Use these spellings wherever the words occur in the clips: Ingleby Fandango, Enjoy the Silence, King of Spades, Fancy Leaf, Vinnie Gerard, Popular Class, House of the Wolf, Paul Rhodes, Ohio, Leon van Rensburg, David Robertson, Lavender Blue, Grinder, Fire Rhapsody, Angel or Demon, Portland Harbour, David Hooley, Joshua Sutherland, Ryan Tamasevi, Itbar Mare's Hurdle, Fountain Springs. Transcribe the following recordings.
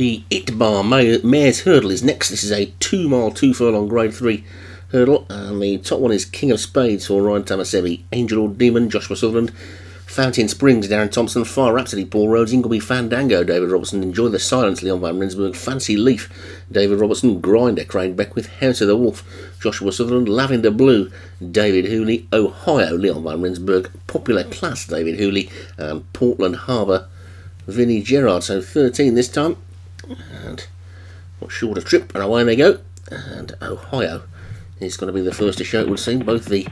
The Itbar Mare's Hurdle is next. This is a 2 mile, 2 furlong grade 3 hurdle, and the top one is King of Spades for Ryan Tamasevi, Angel or Demon, Joshua Sutherland, Fountain Springs, Darren Thompson, Fire Rhapsody, Paul Rhodes, Ingleby Fandango, David Robertson, Enjoy the Silence, Leon van Rensburg, Fancy Leaf, David Robertson, Grinder, Crane Beckwith, House of the Wolf, Joshua Sutherland, Lavender Blue, David Hooley, Ohio, Leon van Rensburg, Popular Class, David Hooley, and Portland Harbour, Vinnie Gerard. So 13 this time, and not short of trip, and away they go. And Ohio is going to be the first to show, it would seem. Both the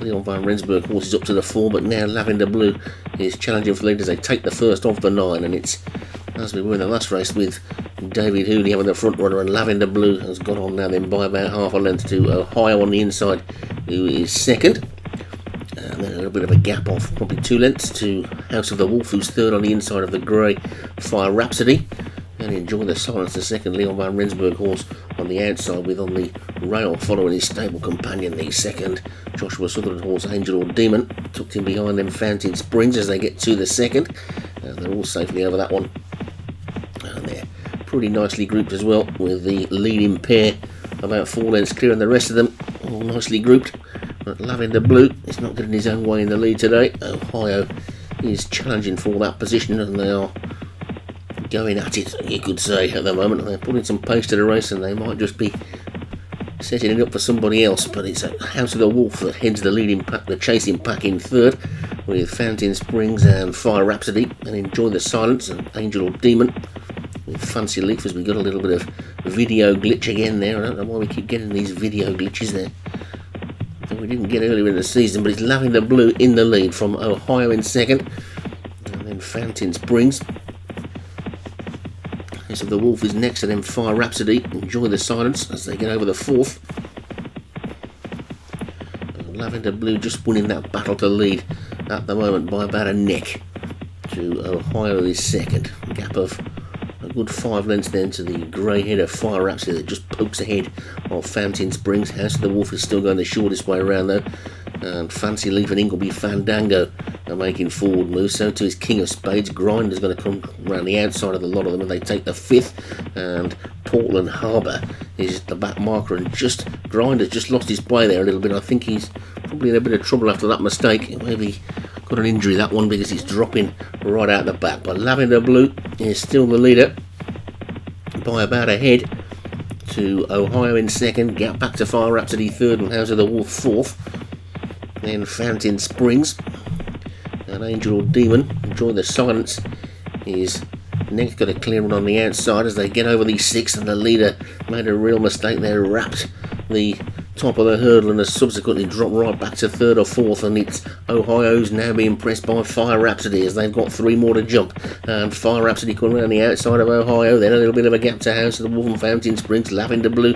Leon van Rensburg horses up to the 4, but now Lavender Blue is challenging for lead as they take the first of the 9, and it's, as we were in the last race, with David Hooley having the front runner, and Lavender Blue has got on now then by about half a length to Ohio on the inside, who is second, and then a little bit of a gap off, probably 2 lengths, to House of the Wolf, who's third on the inside of the grey Fire Rhapsody, and Enjoy the Silence, the second Leon van Rensburg horse, on the outside, with on the rail following his stable companion, the second Joshua Sutherland horse, Angel or Demon, tucked in behind them Fountain Springs as they get to the second. They're all safely over that one, and they're pretty nicely grouped as well, with the leading pair about 4 lengths clear and the rest of them all nicely grouped. But Lavender Blue is not getting his own way in the lead today. Ohio is challenging for that position, and they are going at it, you could say, at the moment. They're putting some pace to the race, and they might just be setting it up for somebody else. But it's House of the Wolf that heads the leading pack, the chasing pack, in third, with Fountain Springs and Fire Rhapsody, and Enjoy the Silence and Angel or Demon, with Fancy Leaf, as we got a little bit of video glitch again there. I don't know why we keep getting these video glitches there that we didn't get earlier in the season. But it's Lavender Blue in the lead from Ohio in second, and then Fountain Springs. Of the Wolf is next, and then Fire Rhapsody, Enjoy the Silence as they get over the 4th. Lavender Blue just winning that battle to lead at the moment by about a neck to Ohio is second. Gap of a good 5 lengths then to the grey head of Fire Rhapsody that just pokes ahead of Fountain Springs. House of the Wolf is still going the shortest way around though, and Fancy Leaf and Ingleby Fandango are making forward moves. So too is King of Spades. Grinder's going to come round the outside of the lot of them, and they take the 5th, and Portland Harbour is the back marker, and just Grinder's just lost his play there a little bit. I think he's probably in a bit of trouble after that mistake. Maybe got an injury, that one, because he's dropping right out the back. But Lavender Blue is still the leader by about a head to Ohio in second, gap back to Fire Rhapsody third, and House of the Wolf 4th, then Fountain Springs. An Angel or Demon, Enjoy the Silence is next, got a clear run on the outside as they get over the 6th, and the leader made a real mistake there, wrapped the top of the hurdle and has subsequently dropped right back to 3rd or 4th, and it's Ohio's now being pressed by Fire Rhapsody as they've got 3 more to jump, and Fire Rhapsody coming around the outside of Ohio, then a little bit of a gap to House of the Wolf and Fountain Springs. Lavender Blue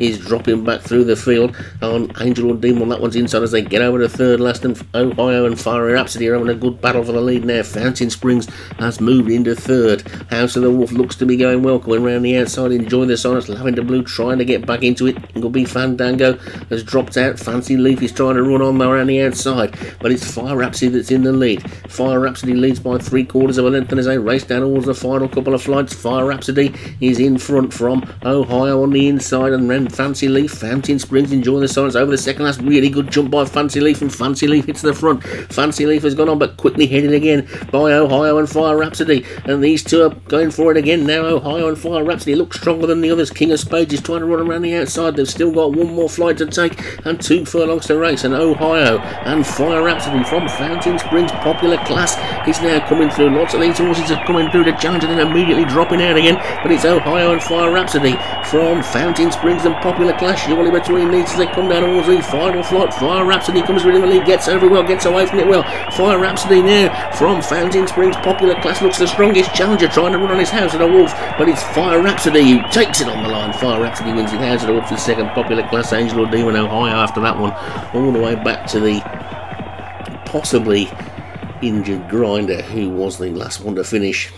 is dropping back through the field on Angel or Demon, that one's inside as they get over to 3rd last, and Ohio and Fire Rhapsody are having a good battle for the lead now. Fountain Springs has moved into 3rd, House of the Wolf looks to be going well, coming around the outside, enjoying the silence. Lavender Blue trying to get back into it, Ingleby Fandango has dropped out. Fancy Leaf is trying to run on around the outside, but it's Fire Rhapsody that's in the lead. Fire Rhapsody leads by 3/4 of a length, and as they race down towards the final couple of flights, Fire Rhapsody is in front from Ohio on the inside, and then Fancy Leaf, Fountain Springs, Enjoying the Silence over the second last. Really good jump by Fancy Leaf, and Fancy Leaf hits the front. Fancy Leaf has gone on, but quickly headed again by Ohio and Fire Rhapsody, and these two are going for it again now. Ohio and Fire Rhapsody look stronger than the others. King of Spades is trying to run around the outside. They've still got one more flight to take and 2 furlongs to race, and Ohio and Fire Rhapsody from Fountain Springs. Popular Class is now coming through. Lots of these horses are coming through the challenge and then immediately dropping out again, but it's Ohio and Fire Rhapsody from Fountain Springs and Popular Class surely between these as they come down towards the final flight. Fire Rhapsody comes really in the lead, gets over well, gets away from it well. Fire Rhapsody now from Fountain Springs. Popular Class looks the strongest challenger, trying to run on his House of the Wolf, but it's Fire Rhapsody who takes it on the line. Fire Rhapsody wins it, House of the Wolf for second, Popular Class, Angel or Demon, Ohio after that one, all the way back to the possibly injured Grinder, who was the last one to finish.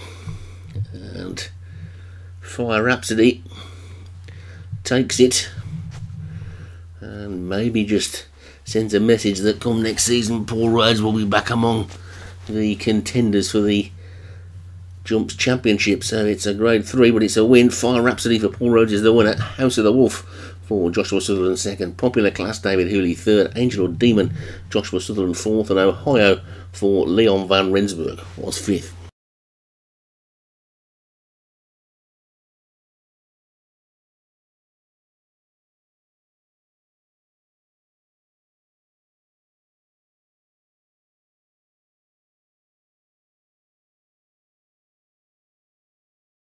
And Fire Rhapsody takes it, and maybe just sends a message that come next season Paul Rhodes will be back among the contenders for the Jumps Championships, and it's a grade 3, but it's a win. Fire Rhapsody for Paul Rhodes is the winner. House of the Wolf for Joshua Sutherland second. Popular Class, David Hooley third. Angel or Demon, Joshua Sutherland fourth. And Ohio for Leon van Rensburg was fifth.